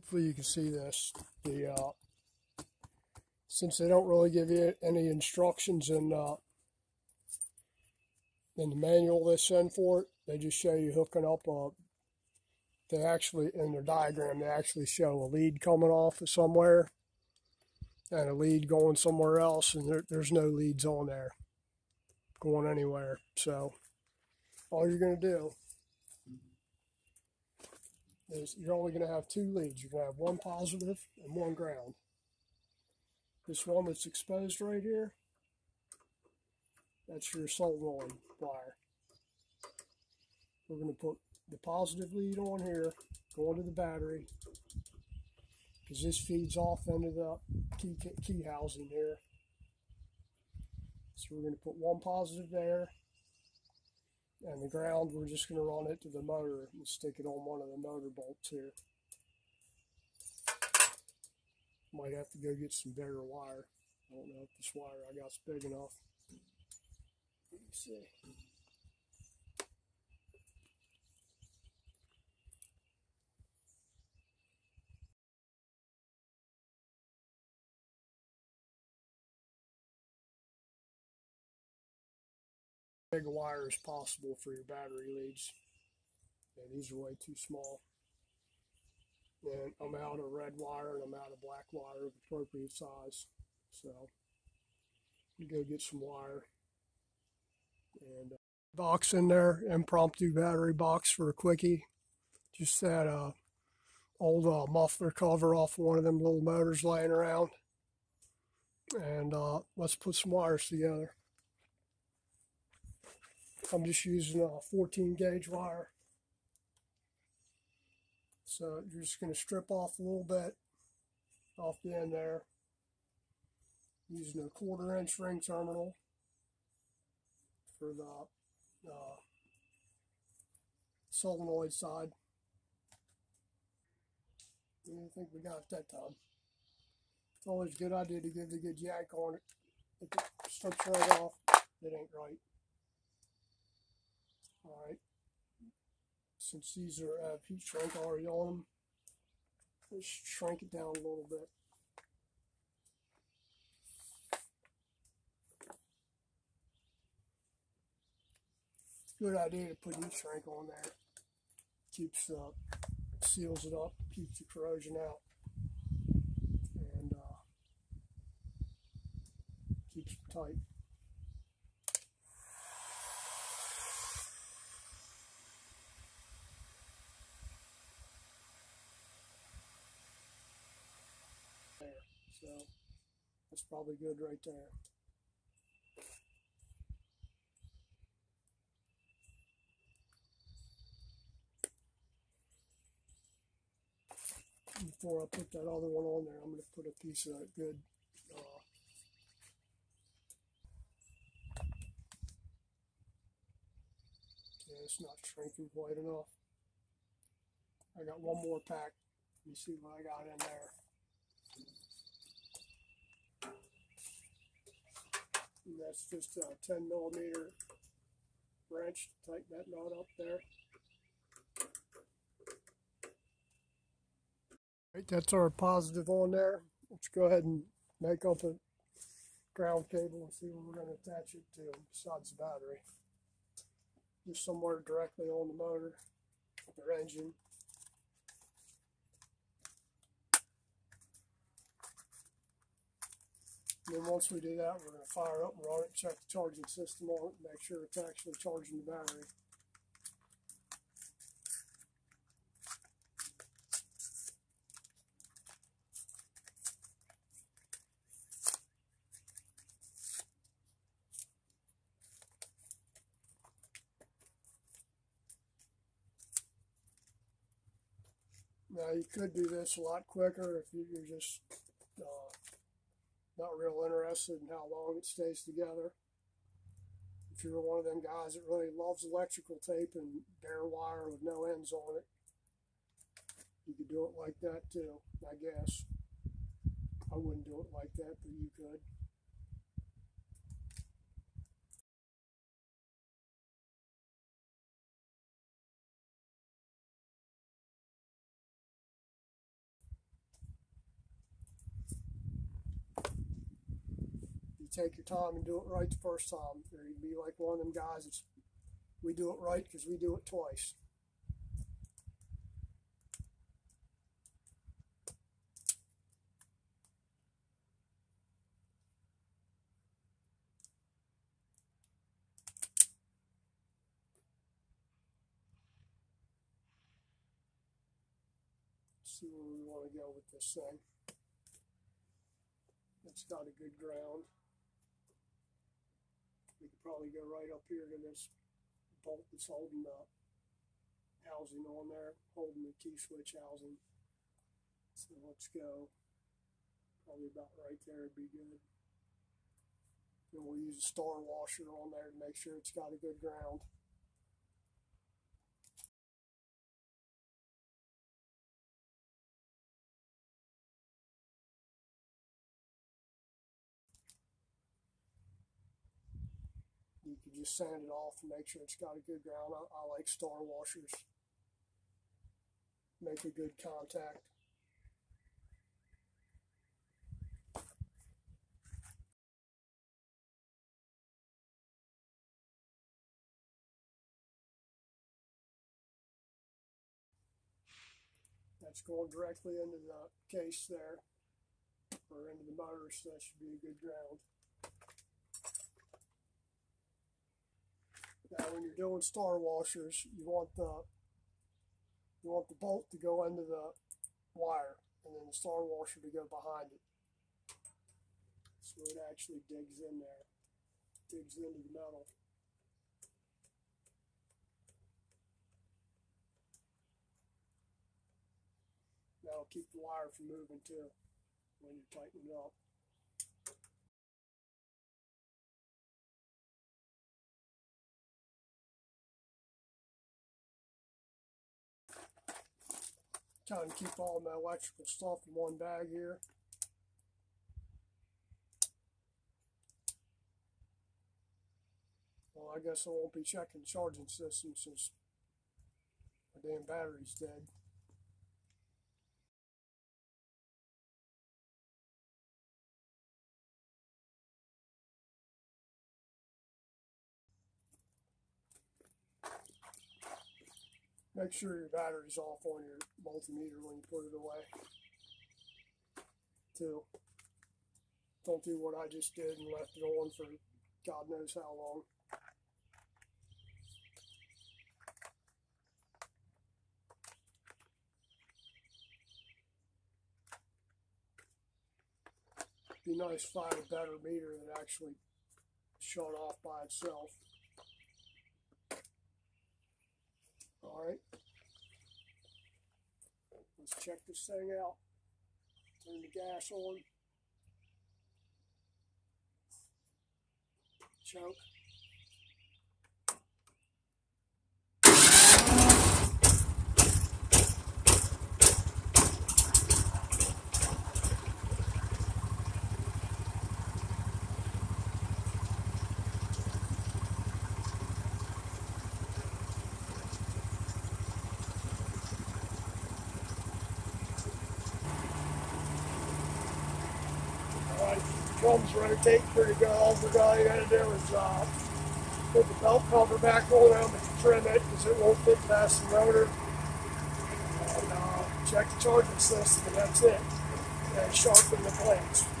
Hopefully you can see this. Since they don't really give you any instructions in the manual they send for it, they just show you hooking up a. They actually, in their diagram, they actually show a lead coming off of somewhere and a lead going somewhere else, and there's no leads on there going anywhere. So all you're going to do is you're only going to have two leads. You're going to have one positive and one ground. This one that's exposed right here, that's your sold-on wire. We're going to put the positive lead on here, going to the battery, because this feeds off into the key housing here. So we're going to put one positive there, and the ground, we're just going to run it to the motor and stick it on one of the motor bolts here. Might have to go get some bigger wire. I don't know if this wire I got is big enough. You can see. Big wire as possible for your battery leads. Yeah, these are way too small. And I'm out of red wire and I'm out of black wire of appropriate size. So you go get some wire and box in there, impromptu battery box for a quickie. Just that old muffler cover off one of them little motors laying around, and let's put some wires together. I'm just using a 14 gauge wire. So you're just going to strip off a little bit off the end there, using a 1/4 inch ring terminal for the solenoid side. I think we got it that time. It's always a good idea to give the good yank on it. If it slips right off, it ain't right. Alright, since these are heat shrink already on them, let's shrink it down a little bit. Good idea to put heat shrink on there. Keeps seals it up, keeps the corrosion out, and keeps it tight. So that's probably good right there. Before I put that other one on there, I'm going to put a piece of that good yeah, it's not shrinking quite enough. I got one more pack. You see what I got in there. And that's just a 10 millimeter wrench to tighten that knot up there. Right, that's our positive on there. Let's go ahead and make up a ground cable and see where we're going to attach it to besides the battery. Just somewhere directly on the motor or engine. And then once we do that, we're going to fire up and run it, check the charging system on it, and make sure it's actually charging the battery. Now you could do this a lot quicker if you're just not real interested in how long it stays together. If you're one of them guys that really loves electrical tape and bare wire with no ends on it, you could do it like that too, I guess. I wouldn't do it like that, but you could. take your time and do it right the first time, or you'd be like one of them guys that's, we do it right because we do it twice. See where we want to go with this thing. It's got a good ground. We could probably go right up here to this bolt that's holding the housing on there, holding the key switch housing. So let's go probably about right there would be good. And we'll use a star washer on there to make sure it's got a good ground. You can just sand it off and make sure it's got a good ground. I like star washers. Make a good contact. That's going directly into the case there, or into the motor, so that should be a good ground. Now, when you're doing star washers, you want the bolt to go under the wire, and then the star washer to go behind it, so it actually digs in there, digs into the metal. That'll keep the wire from moving too when you tighten it up. Trying to keep all my electrical stuff in one bag here. Well, I guess I won't be checking the charging system since my damn battery's dead. Make sure your battery's off on your multimeter when you put it away, too. Don't do what I just did and left it on for God knows how long. It'd be nice to find a better meter that actually shut off by itself. Alright, let's check this thing out. Turn the gas on. Choke. Drums rotate pretty good. All you gotta do is put the belt cover back on them and trim it because it won't fit past the motor. And check the charging system, and that's it. And sharpen the blades.